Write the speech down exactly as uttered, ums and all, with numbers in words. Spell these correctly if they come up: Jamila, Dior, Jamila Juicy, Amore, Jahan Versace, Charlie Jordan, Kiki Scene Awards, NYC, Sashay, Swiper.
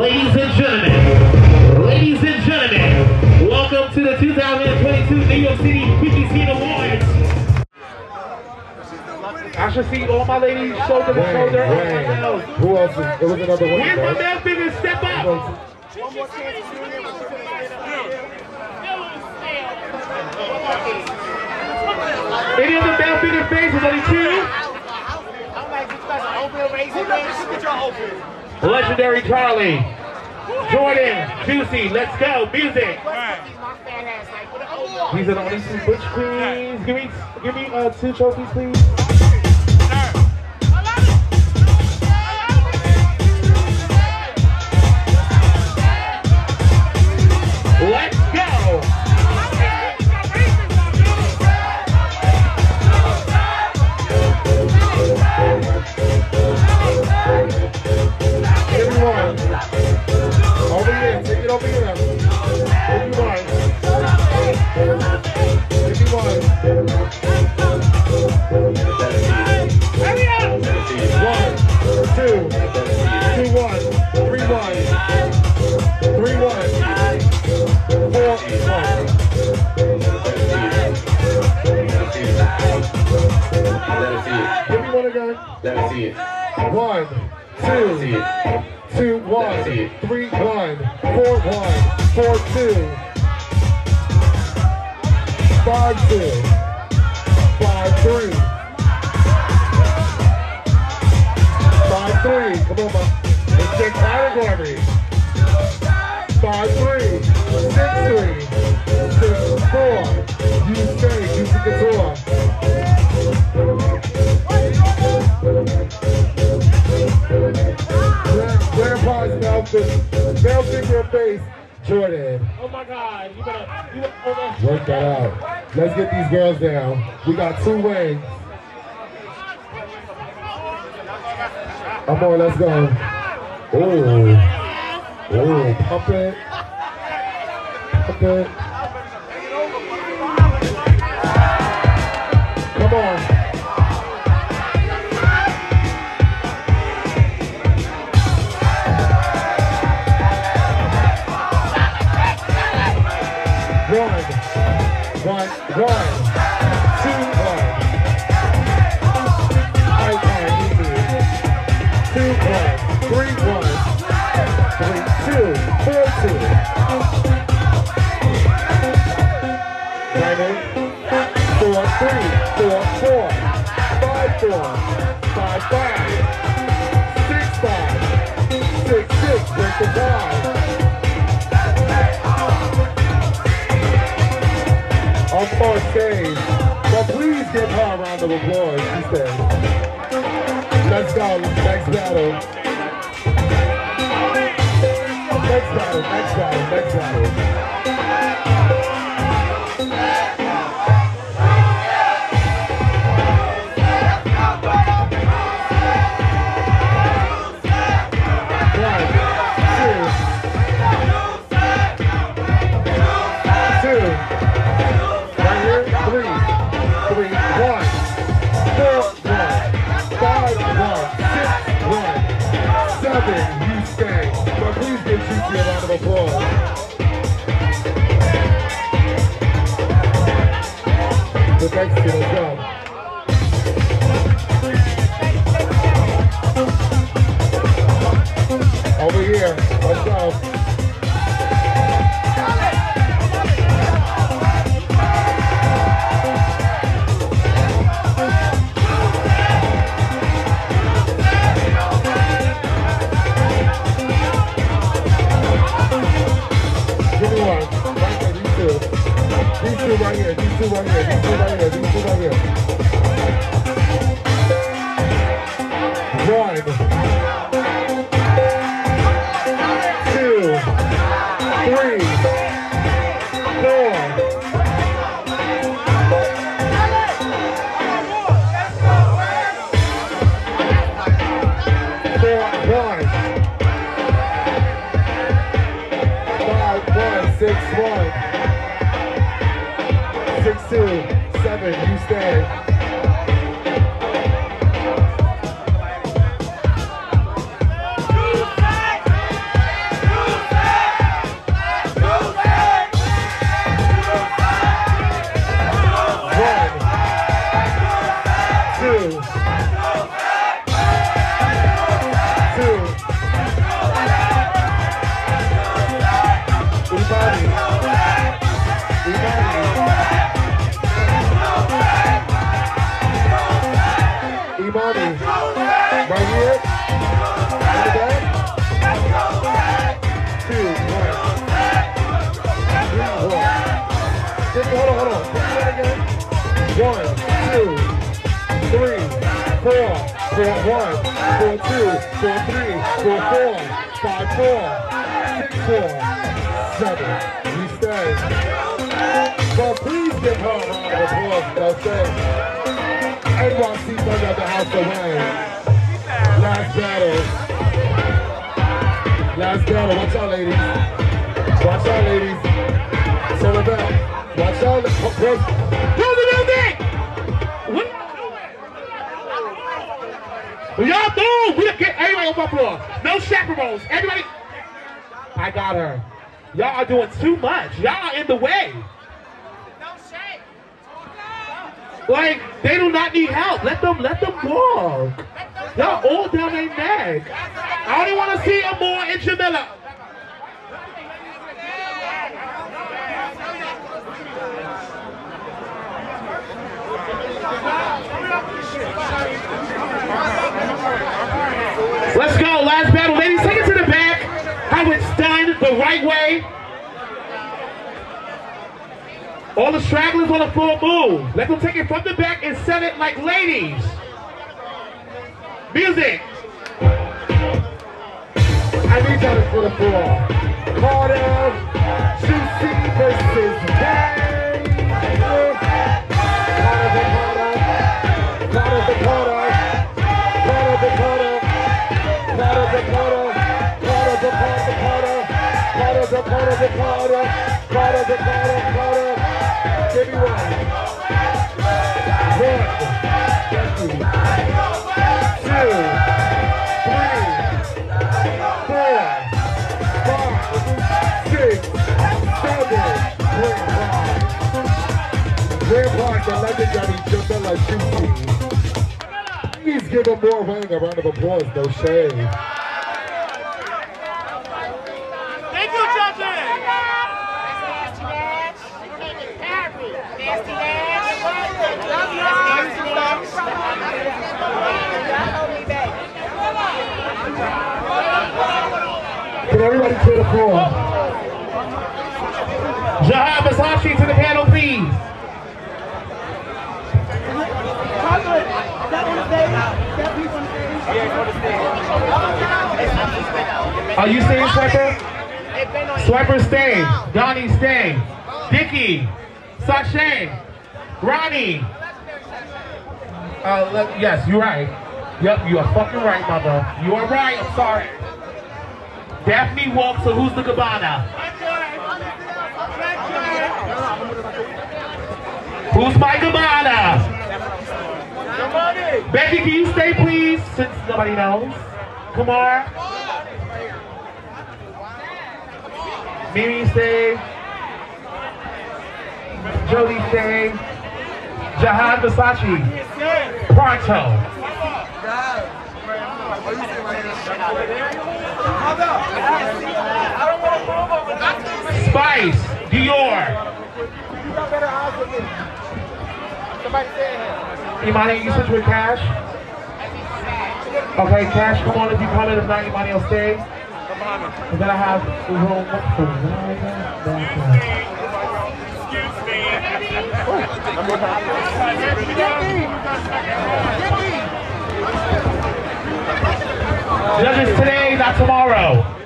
Ladies and gentlemen, ladies and gentlemen, welcome to the two thousand twenty-two New York City Kiki Scene Awards. I should see all my ladies shoulder to shoulder. Who else? It was another one. Where's my male figures? Step up. One more chance. Any other male figure faces? Are you two? Legendary Charlie Jordan, Juicy, let's go, music. These are the only two butch queens. Give me, give me uh, two trophies, please. One, two, two, one, three, one, four, one, four, two, five, two, five, three, five, three. Come on, man. Let's get category. Five, three, six, three, six, four. You stay, you can control. Grandpa's outfit, male figure face, Jordan. Oh my God, you better, you better work that out. Let's get these girls down. We got two wings. Amore, let's go. Ooh, ooh, puppet, puppet. Come on. One, one, two, one. I can't do it. Two, one, three, one, three, two, four, two. Nine, eight, four, three, four, four, five, four, five, five, six, five, six, six, break the five. On stage, but please give her a round of applause. She said, "Let's go, next battle, next battle, next battle, next battle." One, two, two. Six, one, six, two, seven, you stay. You stay. one, two, three, four, four, one, four, two, four, three, four, four, five, four, six, four, seven. We stay. So please give her a round of applause. That's it. N Y C Thunder at the house to win. Last battle. Last battle. Watch out, ladies. Watch out, ladies. Turn it back. Watch out. Close it up there. When y'all through, we get everybody on floor. No chaperones. Everybody. I got her. Y'all are doing too much. Y'all are in the way. No shade. Like, they do not need help. Let them, let them go. Y'all all down their neck. I only want to see Amore and Jamila. Let's go, last battle. Ladies, take it to the back. How it's done the right way. All the stragglers on the floor move. Let them take it from the back and set it like ladies. Music. I need y'all for the floor. Carter, Juicy versus Bang. Carter, Carter, Carter, Carter, Carter, Carter. Carter, Carter, Carter, Carter, Carter, give me one. One, two, three, four, five, six, seven, Grandpa. Grandpa, the legendary Jamila Juicy. Please give him more ring, a round of applause, no shame. Can everybody clear the floor? Jahan Versace to the panel, please. Are you staying, Swiper? Swiper, stay. Donnie, stay. Dickie, Sashay, Ronnie. Uh, let, yes, you're right. Yep, you are fucking right, mother. You are right, I'm sorry. Daphne walks, so who's the cabana? Who's my cabana? Becky, can you stay, please? Since nobody knows. Come on. Mimi, stay. Jody, stay. Jahan Versace. Pronto. Spice. Dior. Imani, you switch with Cash? Okay, Cash, come on if you come in. If not, Imani will stay. And then I have room for judges today, not tomorrow.